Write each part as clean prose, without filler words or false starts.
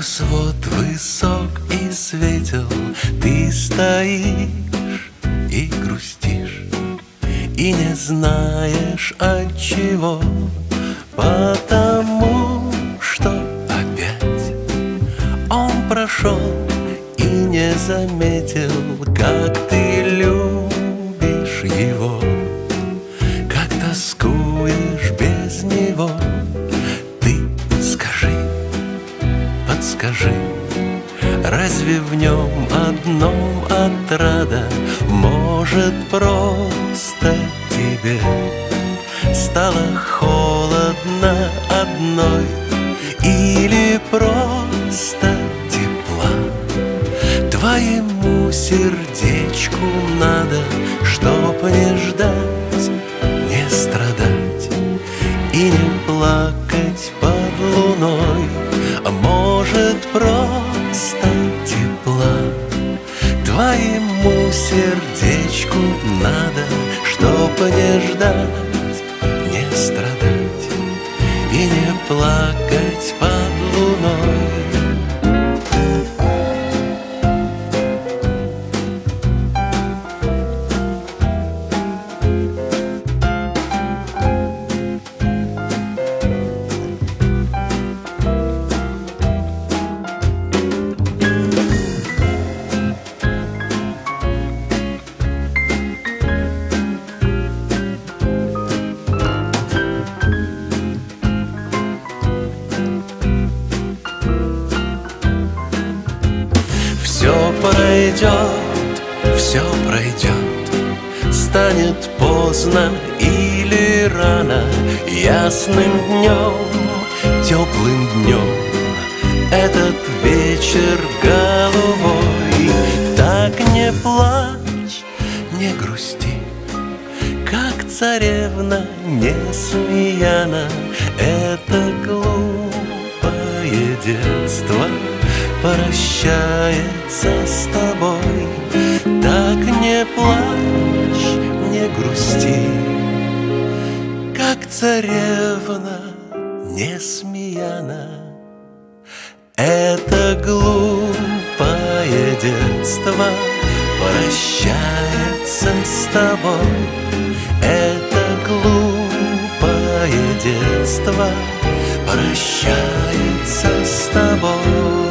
небосвод высок и светел, ты стоишь и грустишь, и не знаешь от чего, потому что опять он прошел и не заметил, как ты любишь его, как тоскуешь без него. Скажи, разве в нем одном отрада? Может, просто тебе стало холодно одной, или просто тепла твоему сердечку надо, чтоб не ждать, не страдать и не плакать под луной? Может, просто тепла твоему сердечку надо, чтоб не ждать, не страдать и не плакать под луной. Все пройдет, станет поздно или рано, ясным днем, теплым днем, этот вечер голубой. Так не плачь, не грусти, как царевна несмеяна, это глупое детство прощается с тобой. Так не плачь, не грусти, как царевна несмеяна, это глупое детство прощается с тобой. Это глупое детство прощается с тобой.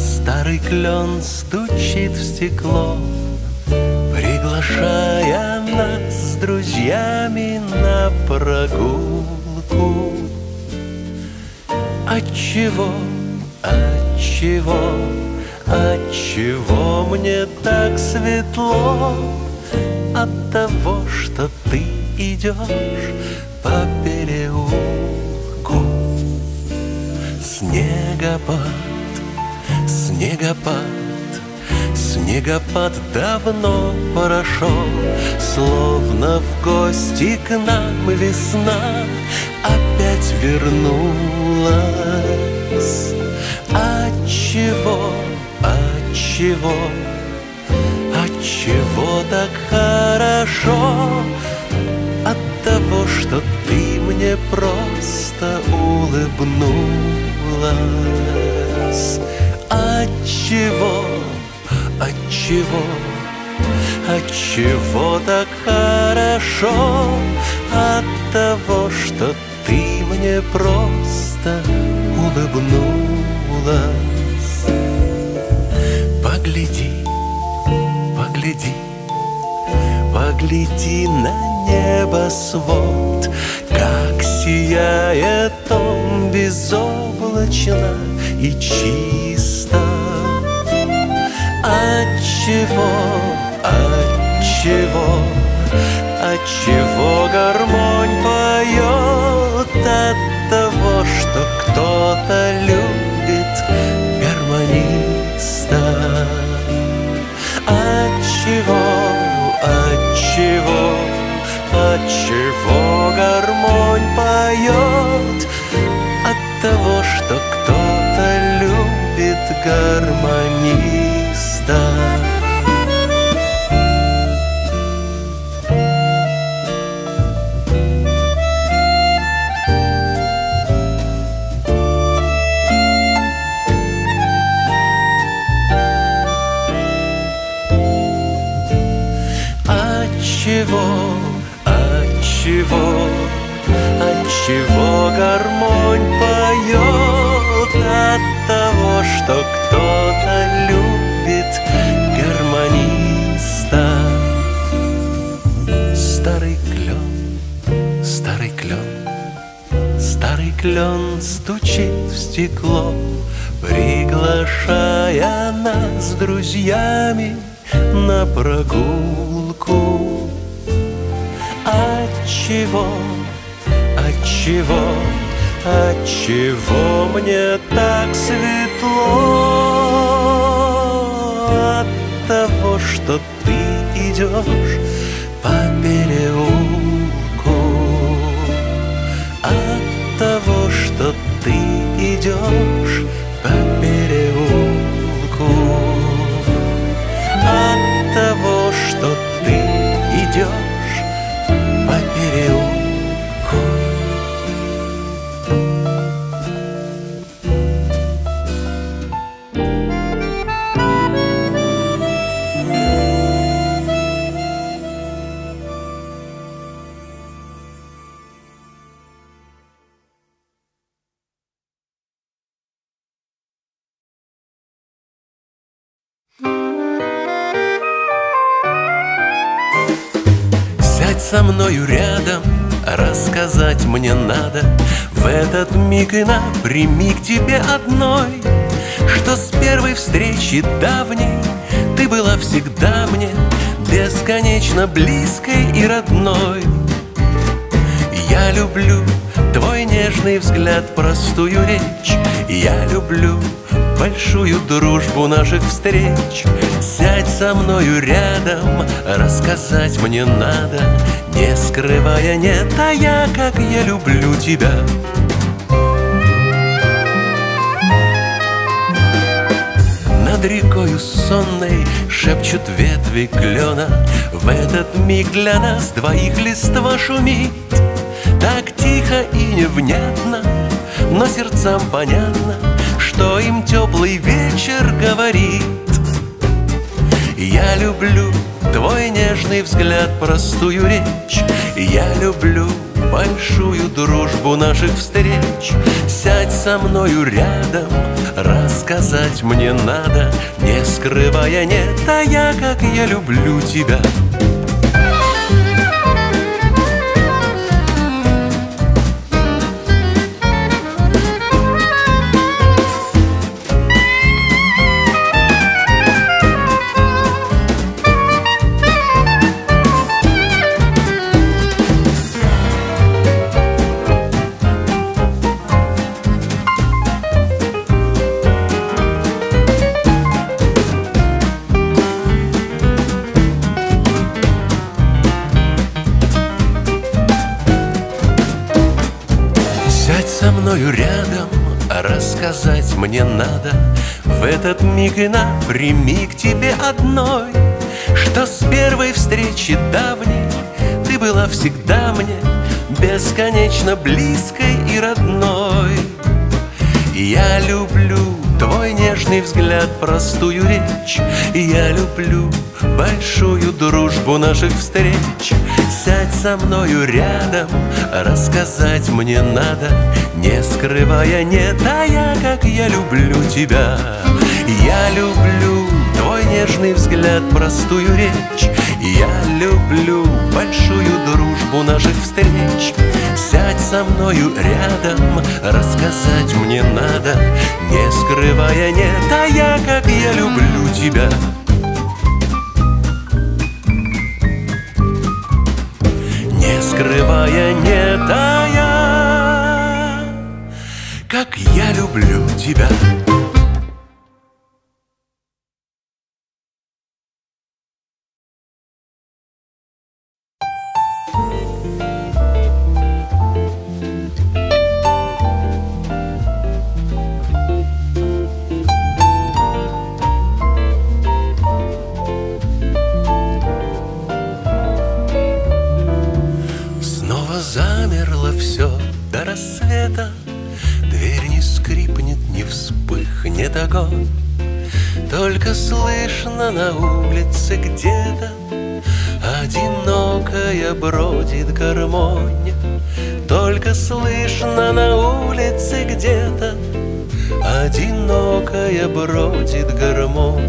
Старый клен стучит в стекло, приглашая нас с друзьями на прогулку. Отчего, отчего, отчего мне так светло? От того, что ты идешь по переулку. Снегопад, снегопад, снегопад давно прошел, словно в гости к нам весна опять вернулась. Отчего, отчего, отчего так хорошо? От того, что ты мне просто улыбнулась. Отчего, отчего, отчего так хорошо? От того, что ты мне просто улыбнулась. Погляди, погляди, погляди на небосвод, как сияет он безоблачно и чисто. Отчего, отчего, Отчего гармонь поет? От того, что кто-то любит гармониста. Отчего гармонь поет? От того, что кто-то любит гармониста. Отчего гармонь поет? От того, что кто-то любит гармониста. Старый клен стучит в стекло, приглашая нас с друзьями на прогулку. Отчего мне так светло? От того, что ты идешь по переулку. От того, что ты идешь по переулку. От того, что ты идешь. Со мною рядом, рассказать мне надо в этот миг и напрямик тебе одной, что с первой встречи давней ты была всегда мне бесконечно близкой и родной. Я люблю твой нежный взгляд, простую речь. Я люблю большую дружбу наших встреч. Сядь со мною рядом, рассказать мне надо, не скрывая, не тая, как я люблю тебя. Над рекою сонной шепчут ветви клена, в этот миг для нас двоих листва шумит. Так тихо и невнятно, но сердцам понятно, что им теплый вечер говорит. Я люблю твой нежный взгляд, простую речь. Я люблю большую дружбу наших встреч. Сядь со мною рядом, рассказать мне надо, не скрывая, не тая, как я люблю тебя. Рядом рассказать мне надо в этот миг и напрямик тебе одной, что с первой встречи давней ты была всегда мне бесконечно близкой и родной. Я люблю твой нежный взгляд, простую речь. Я люблю большую дружбу наших встреч. Сядь со мною рядом, рассказать мне надо, не скрывая, не тая, как я люблю тебя. Я люблю твой нежный взгляд, простую речь. Я люблю большую дружбу наших встреч. Сядь со мною рядом, рассказать мне надо, не скрывая, не тая, как я люблю тебя. скрывая, не тая, как я люблю тебя. Рассвета дверь не скрипнет, не вспыхнет огонь, только слышно на улице где-то одинокая бродит гармонь, только слышно на улице где-то одинокая бродит гармонь.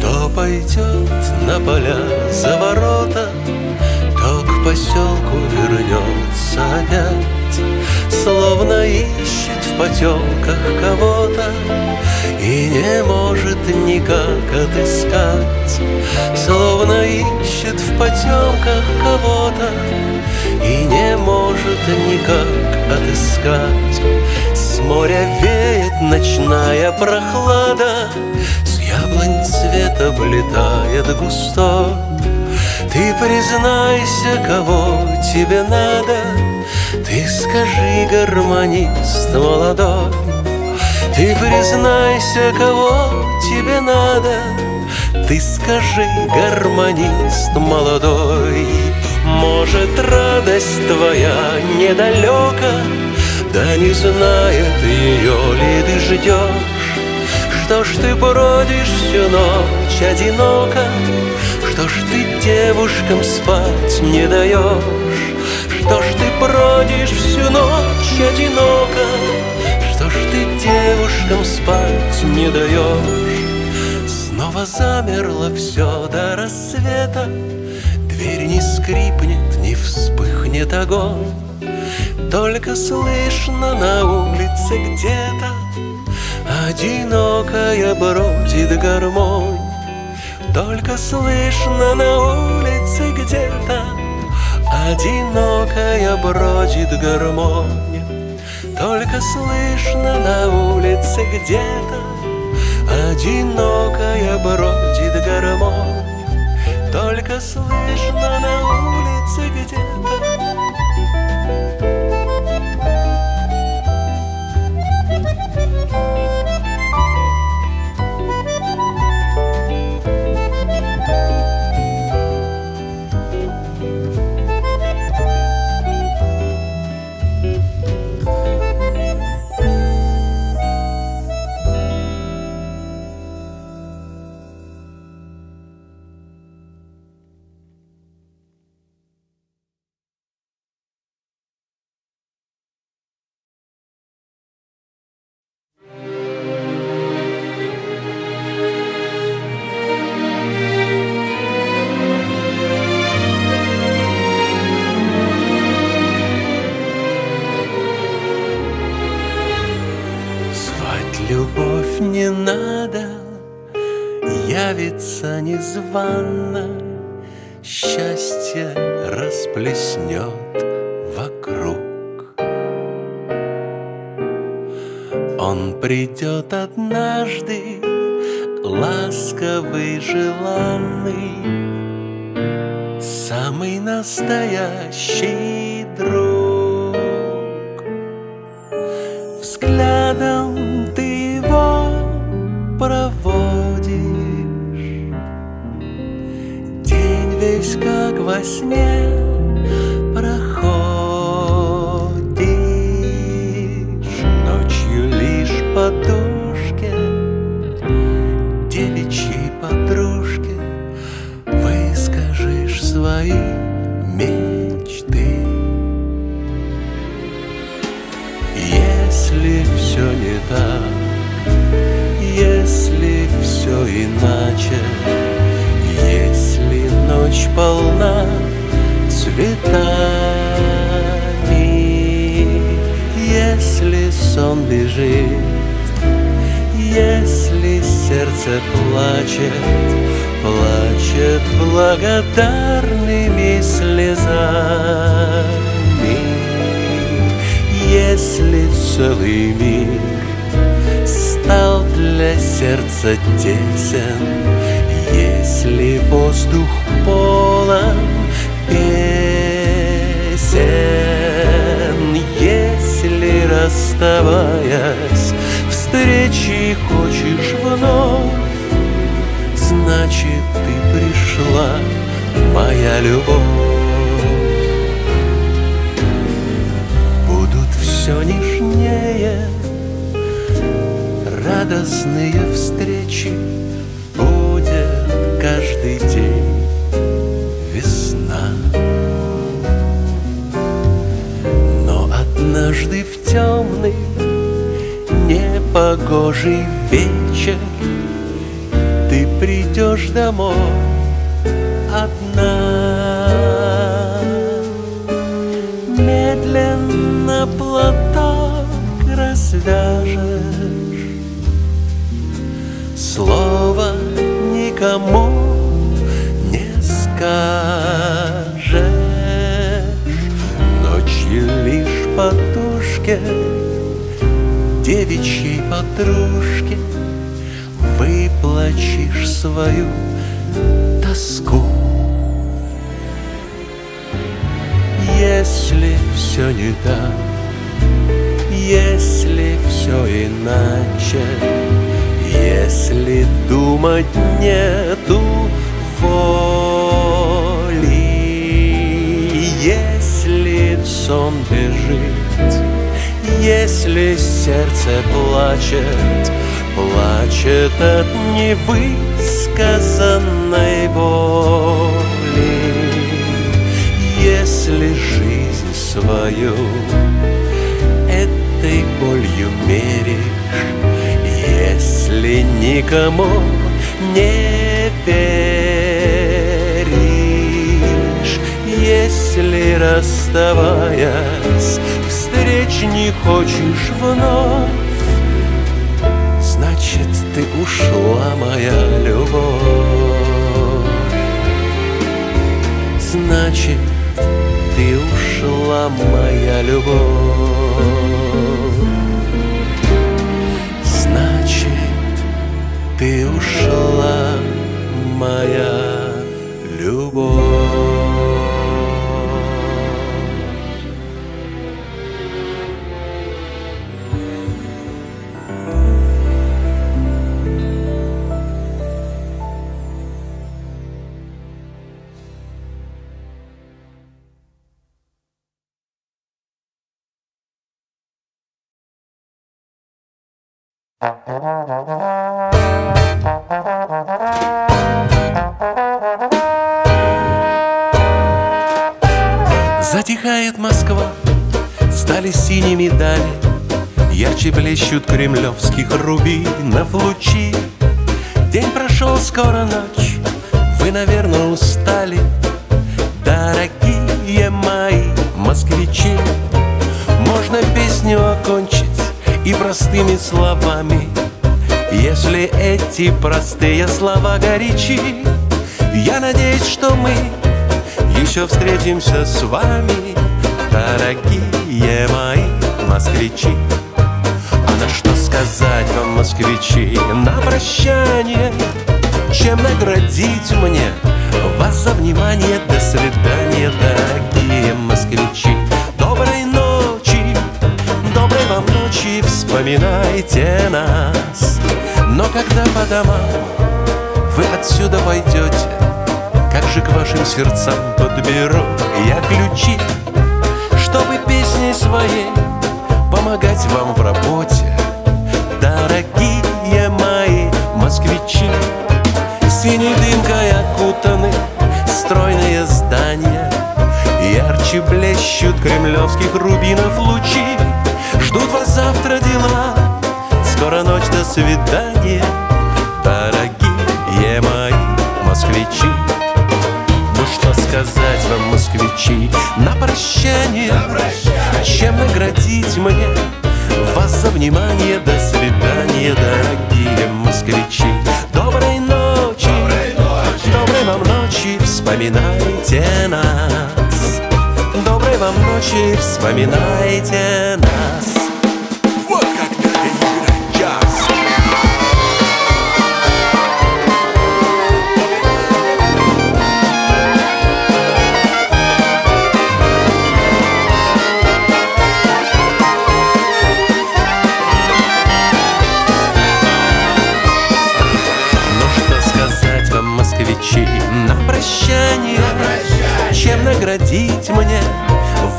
То пойдет на поля за ворота, то к поселку вернется опять, словно ищет в потемках кого-то и не может никак отыскать, словно ищет в потемках кого-то и не может никак отыскать. С моря веет ночная прохлада, с яблонь цвет облетает густо. Ты признайся, кого тебе надо, ты скажи, гармонист молодой. Ты признайся, кого тебе надо, ты скажи, гармонист молодой. Может, радость твоя недалека, да не знает ее ли ты ждешь. Что ж ты бродишь всю ночь одиноко, что ж ты девушкам спать не даешь? Что ж ты бродишь всю ночь одиноко, что ж ты девушкам спать не даешь? Снова замерло все до рассвета, дверь не скрипнет, не вспыхнет огонь, только слышно на улице где-то одинокая бродит гармонь, только слышно на улице где-то одинокая бродит гармонь, только слышно на улице где-то одинокая бродит гармонь, только слышно на улице где-то. Незванно счастье расплеснет вокруг. Он придет однажды, ласковый, желанный, самый настоящий друг. Взглядом ты его проводишь, весь как во сне проходишь, ночью лишь подушке девичьей подружке выскажешь свои мечты. Если все не так, если все иначе, если ночь полна цветами, если сон бежит, если сердце плачет, плачет благодарными слезами. слезами. Если целый мир стал для сердца тесен, если воздух полон песен, если, расставаясь, встречи хочешь вновь, значит, ты пришла, моя любовь. Будут все нежнее радостные встречи, будет каждый день весна. Но однажды в темный непогожий вечер ты придешь домой одна. Медленно платок развяжешь, слово никому не скажешь. Ночью лишь подушке девичьей подружке выплачешь свою тоску. Если все не так, если все иначе, если думать нету воли, если сон бежит, если сердце плачет, плачет от невысказанной боли. Если жизнь свою этой болью меришь, если никому не веришь, если, расставаясь, встреч не хочешь вновь, значит, ты ушла, моя любовь. Значит, ты ушла, моя любовь. Значит, ты ушла, моя любовь. Затихает Москва, стали синими дали, ярче блещут кремлевских рубинов лучи. День прошел, скоро ночь, вы, наверное, устали, дорогие мои москвичи. Можно песню окончить и простыми словами, если эти простые слова горячи. Я надеюсь, что мы еще встретимся с вами, дорогие мои москвичи. А на что сказать вам, москвичи, на прощание? Чем наградить мне вас за внимание? До свидания, дорогие москвичи. Доброй ночи, вспоминайте нас. Но когда по домам вы отсюда пойдете, как же к вашим сердцам подберу я ключи, чтобы песней своей помогать вам в работе, дорогие мои москвичи. Синей дымкой окутаны стройные здания, ярче блещут кремлевских рубинов лучи. Ждут вас завтра дела, скоро ночь, до свидания, дорогие мои москвичи. Ну что сказать вам, москвичи, на прощание? Чем наградить мне вас за внимание? До свидания, дорогие москвичи. Доброй ночи, доброй вам ночи, вспоминайте нас. вам ночи вспоминайте нас. Вот как надо играть джаз. Москвичи, на прощание, чем наградить мне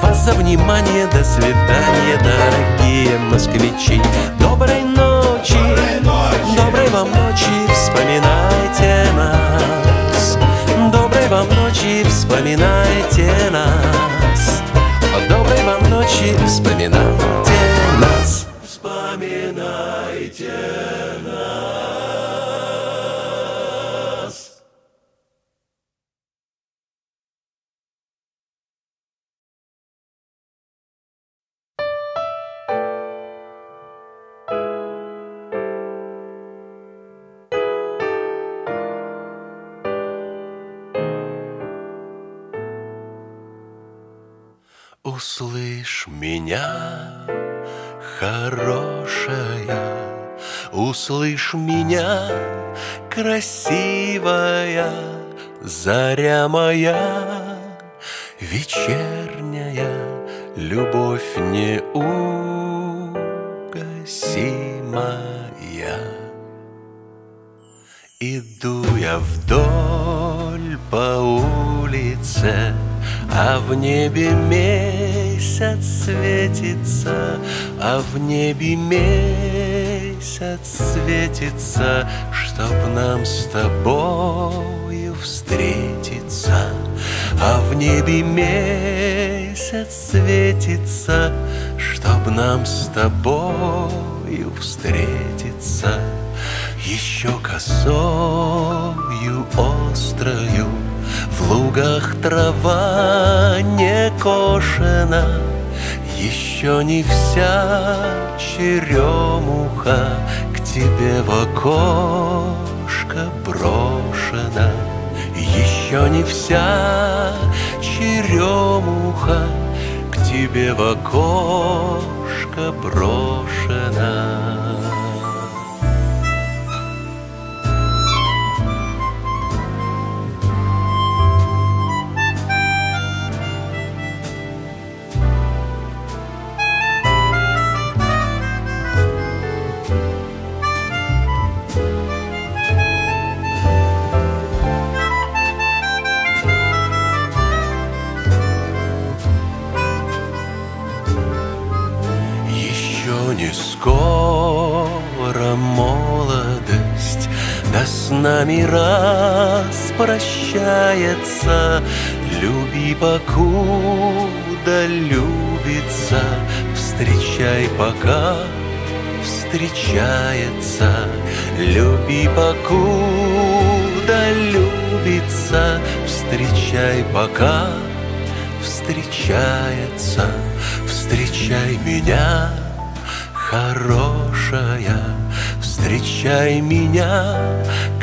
вас за внимание? До свидания, дорогие москвичи. Доброй ночи, доброй вам ночи, вспоминайте нас. Доброй вам ночи, вспоминайте нас. Доброй вам ночи, вспоминайте нас. Вспоминайте нас. Услышь меня, хорошая, услышь меня, красивая, заря моя, вечерняя, любовь неугасимая. Иду я вдоль по улице, а в небе месяц светится, а в небе месяц светится, чтоб нам с тобою встретиться. А в небе месяц светится, чтоб нам с тобою встретиться. Еще косою острою в лугах трава не кошена, еще не вся черемуха к тебе в окошко брошена, еще не вся черемуха к тебе в окошко брошена. Скоро молодость, да с нами распрощается. Люби, покуда любится, встречай, пока встречается. Люби, покуда любится, встречай, пока встречается. Встречай меня, хорошая, встречай меня,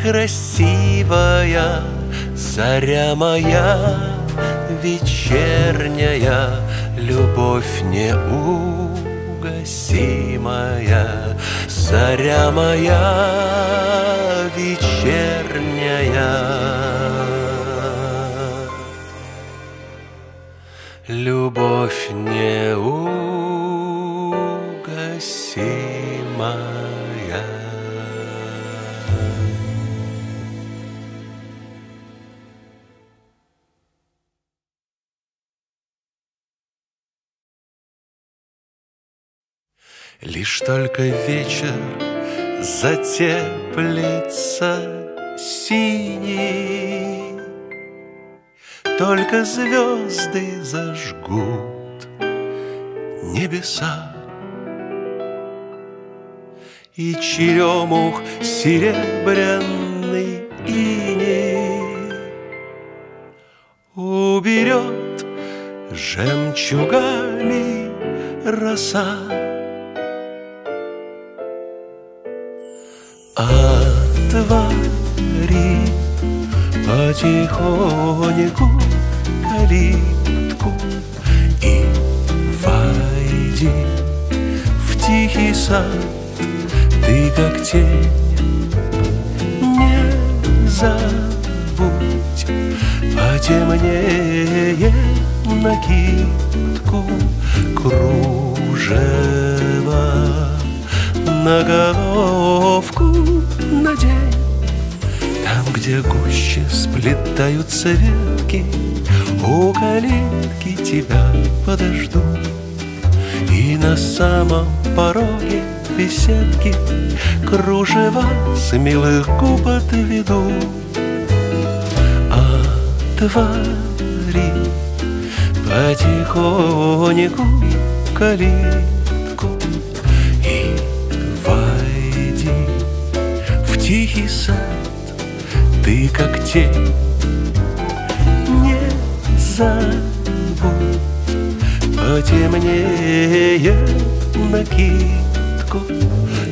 красивая, заря моя, вечерняя, любовь неугасимая. Заря моя, вечерняя, любовь неугасимая. Моя. Лишь только вечер затеплится синий, только звезды зажгут небеса. И черемух серебряный иней уберет жемчугами роса. Отвори потихоньку калитку и уходи в тихий сад. Ты как тень, не забудь потемнее накидку кружева на головку надень. Там, где гуще сплетаются ветки, у калитки тебя подожду. И на самом пороге беседки кружева с милых губ отведу. Отвори потихоньку калитку и войди в тихий сад. Ты как тень, не забудь потемнее накидку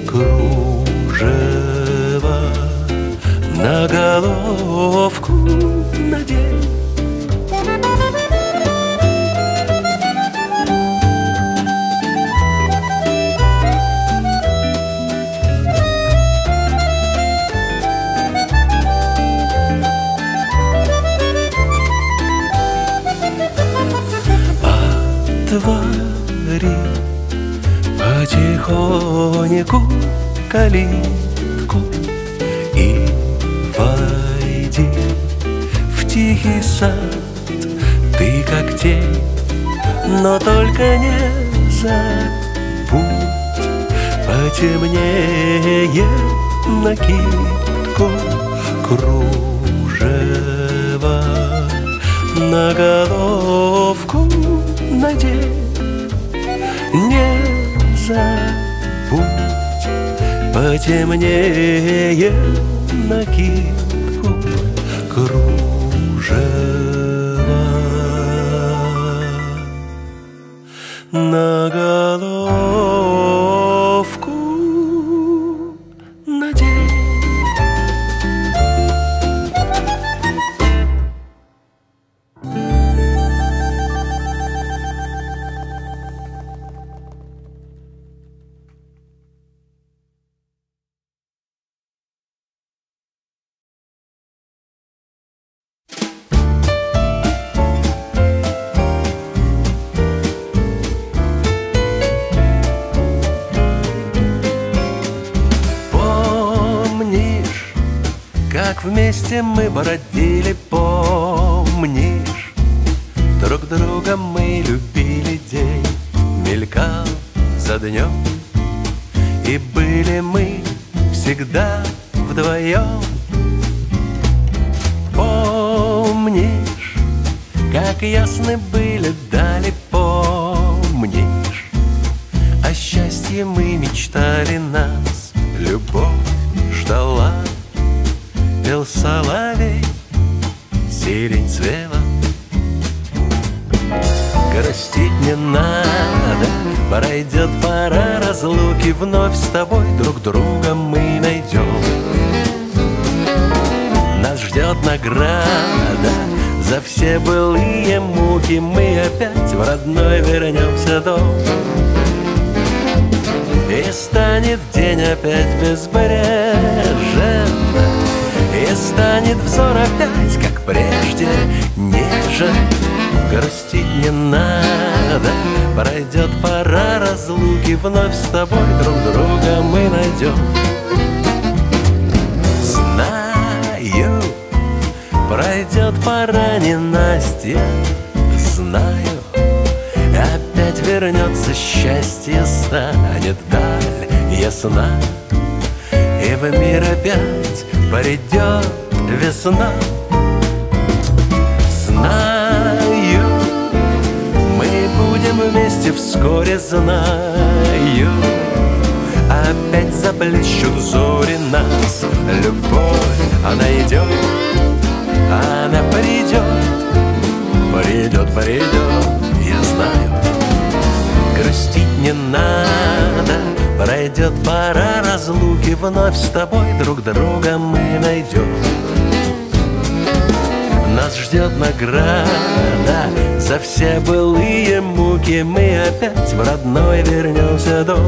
кружева на головку надень. Отвори потихоньку калитку и войди в тихий сад. Ты как тень, но только не забудь потемнее накидку кружева на головку надень. Не забудь потемнее накидку кружева на головку надень. Вместе мы бродили, помнишь, друг друга мы любили, день мелькал за днем, и были мы всегда вдвоем. Помнишь, как ясны были дали, помнишь, о счастье мы мечтали, нас любовь ждала. Пел соловей, сирень цвела. Грустить не надо, пройдет пора разлуки, вновь с тобой друг друга мы найдем. Нас ждет награда за все былые муки, мы опять в родной вернемся дом. И станет день опять безбрежен, и станет взор опять, как прежде, нежен. Грустить не надо, пройдет пора разлуки, вновь с тобой друг друга мы найдем. Знаю, пройдет пора ненастья, знаю, опять вернется счастье, станет даль ясна, и в мир опять придет весна. Знаю, мы будем вместе вскоре, знаю, опять заблещут зори нас, любовь, она идет, она придет, придет, придет, я знаю. Грустить не надо, пройдет пора разлуки, вновь с тобой друг друга мы найдем. Нас ждет награда За все былые муки мы опять в родной вернемся дом.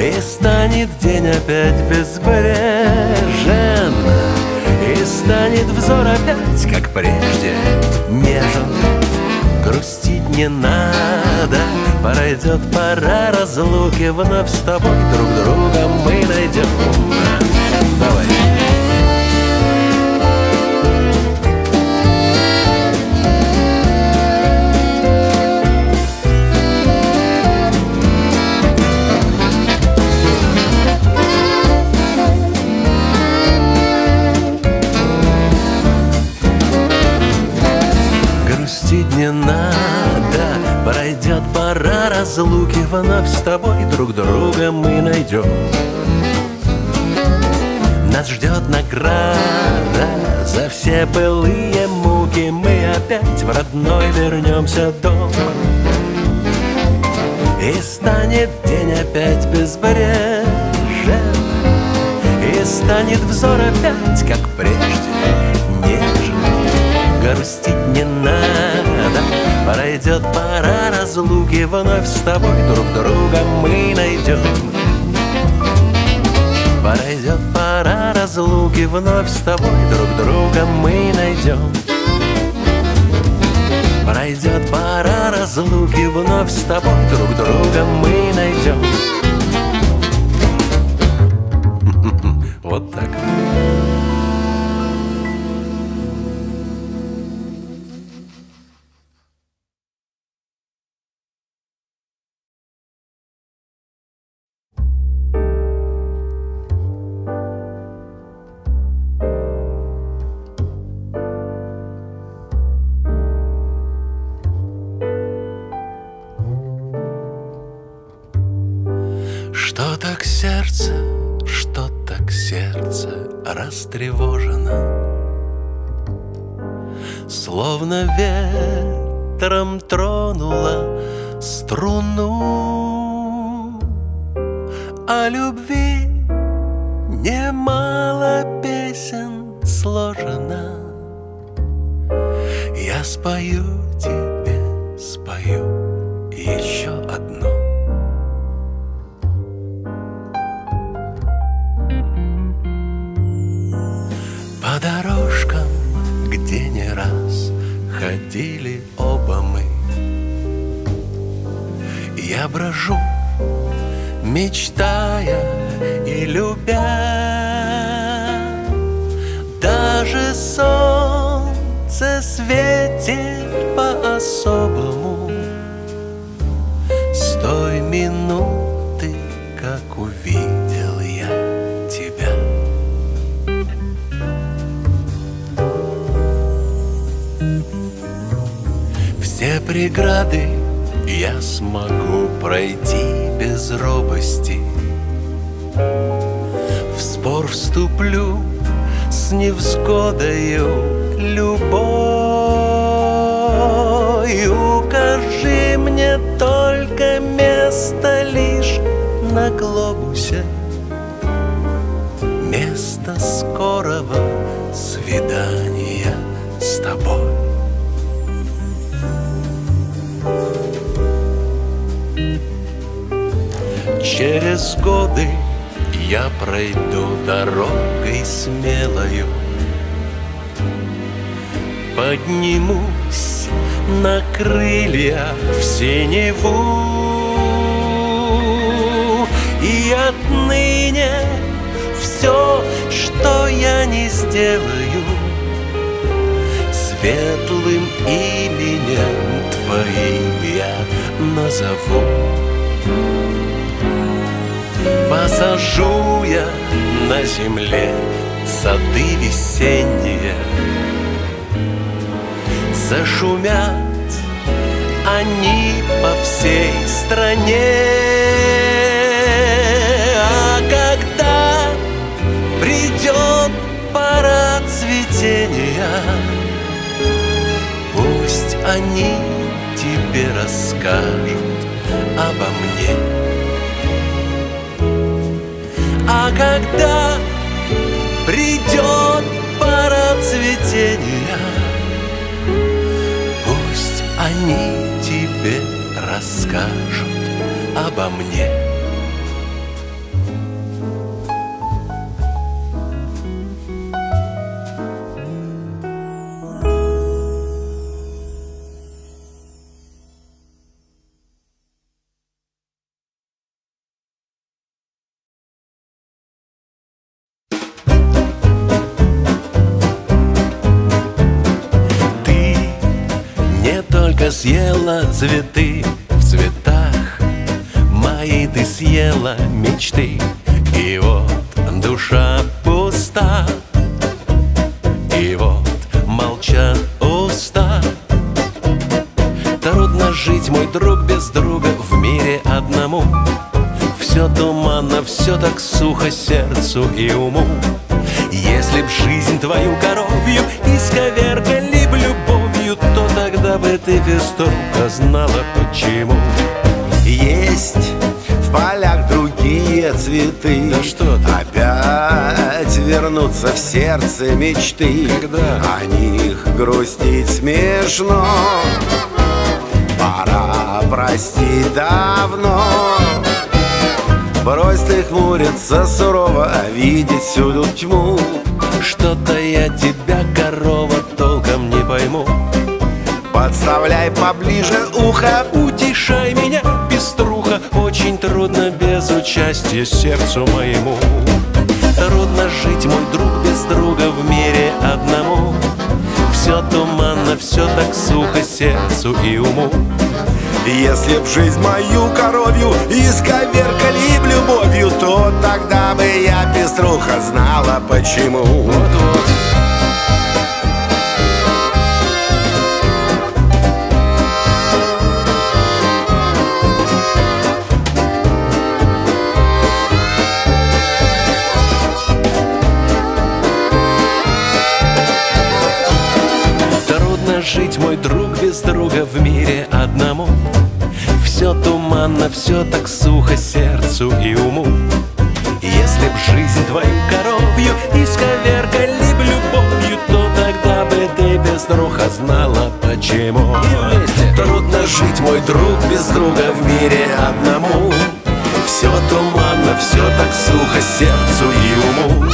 И станет день опять безбрежен, и станет взор опять, как прежде, нежен. Грустить не надо, пора идет, пора разлуки. Вновь с тобой друг друга мы найдем. Давай. Не надо, пройдет пора разлуки, вновь с тобой друг друга мы найдем. Нас ждет награда, за все былые муки мы опять в родной вернемся дом. И станет день опять безбрежен, и станет взор опять, как прежде, нежен. Грустить не надо, пора идет, пора разлуки, вновь с тобой друг друга мы найдем. Пора идет, пора разлуки, вновь с тобой друг друга мы найдем. Пора идет, пора разлуки, вновь с тобой друг друга мы найдем. Вот так. Сердце растревожено, словно ветром тронуло струну, о любви немало песен сложено. Я спою тебе, спою еще одну. По дорожкам, где не раз ходили оба мы, я брожу, мечтая и любя. Даже солнце светит по-особому с той минуты, как увидел я тебя. Все преграды я смогу пройти без робости, в спор вступлю с невзгодою любой. Укажи мне только место лишь на глобусе, место скорого свидания с тобой. Через годы я пройду дорогой смелою, поднимусь на крыльях в синеву. И отныне все, что я не сделаю, светлым именем твоим я назову. Посажу я на земле сады весенние, зашумят они по всей стране. А когда придет пора цветения, пусть они тебе расскажут обо мне. А когда придет пора цветения, Они тебе расскажут обо мне. Съела цветы, в цветах мои ты съела мечты. И вот душа пуста, и вот молчат уста. Трудно жить, мой друг, без друга в мире одному. Все туманно, все так сухо сердцу и уму. Если б жизнь твою коровью исковеркали б любовью, то тогда бы ты без толка знала почему. Есть в полях другие цветы, да что ты? Опять вернутся в сердце мечты. Когда? О них грустить смешно, пора простить давно. Брось ты хмуриться сурово, видеть всюду тьму. Что-то я тебя, корова, толком не пойму. Подставляй поближе ухо, утешай меня, пеструха. Очень трудно без участия сердцу моему. Трудно жить, мой друг, без друга в мире одному. Все туманно, все так сухо сердцу и уму. Если б жизнь мою коровью исковеркали б любовью, то тогда бы я, пеструха, знала почему. Вот-вот. Трудно жить, мой друг, без друга в мире одному. Все туманно, все так сухо сердцу и уму. Если б жизнь твою коровью исковеркали б любовью, то тогда бы ты, пеструха, знала почему. Трудно жить, мой друг, без друга в мире одному. Все туманно, все так сухо сердцу и уму.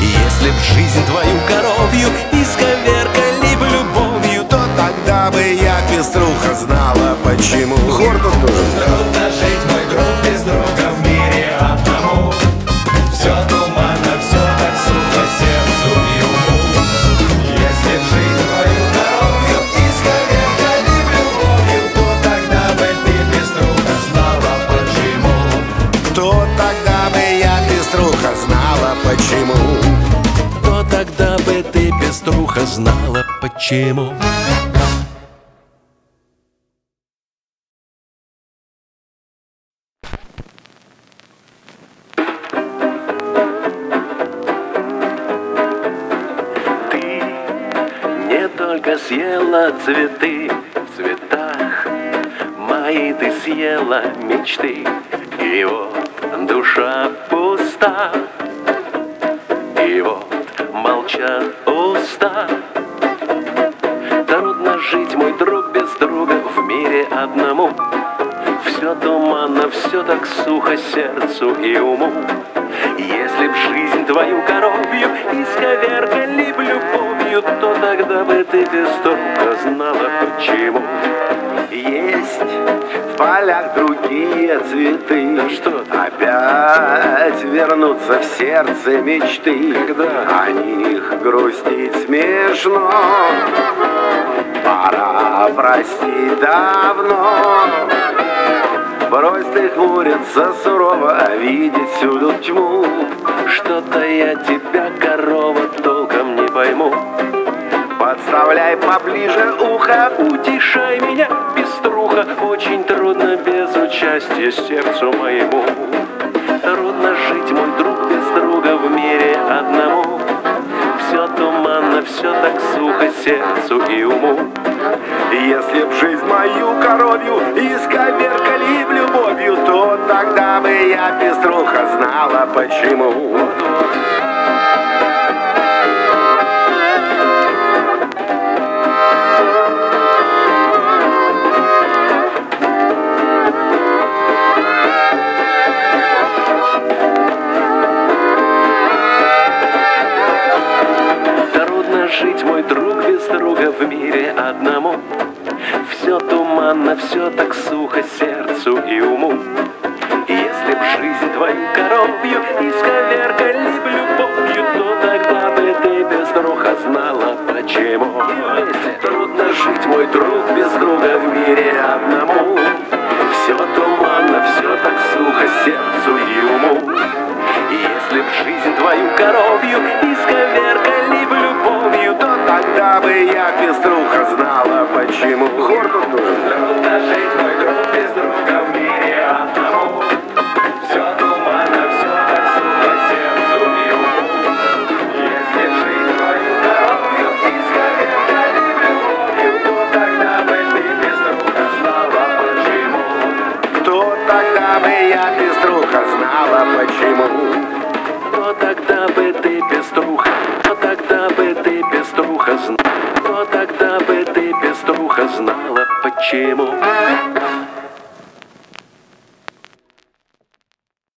Если б жизнь твою коровью исковеркали б любовью, то тогда бы я, пеструха, знала почему. Хор тут нужен. Трудно жить, мой друг, без друга в мире одному. Все туманно, все так сухо сердцу и уму. Если б жизнь твою коровью исковеркали б любовью, то тогда бы ты, пеструха, знала почему. То тогда бы я, пеструха, знала почему. То тогда бы ты, пеструха, знала почему. Съела цветы, в цветах мои ты съела мечты. И вот душа пуста, и вот молчат уста. Трудно жить, мой друг, без друга в мире одному. Все туманно, все так сухо сердцу и уму. Если б жизнь твою коровью исковеркали б любовью, то тогда бы ты, пеструха, знала почему. Есть в полях другие цветы, да что ты? Опять вернутся в сердце мечты. Когда? О них грустить смешно, пора простить давно. Брось ты хмуриться сурово, видеть всюду тьму. Что-то я тебя, корова, толком не пойму. Подставляй поближе ухо, утешай меня, пеструха. Очень трудно без участия сердцу моему. Трудно жить, мой друг, без друга в мире одному. Все туманно, все так сухо сердцу и уму. Если б жизнь мою коровью исковеркали б любовью, то тогда бы я, пеструха, знала почему. мой друг, без друга в мире одному. Все туманно, все так сухо сердцу и уму. Если б жизнь твою коровью исковеркали б любовью, то тогда бы ты без друга знала почему. Трудно жить, мой друг, без друга в мире одному. Все туманно, все так сухо сердцу и уму. Если б жизнь твою коровью исковеркали б любовью, то тогда бы я без друга знала почему. Трудно жить, мой друг, без друга в мире одному. Почему?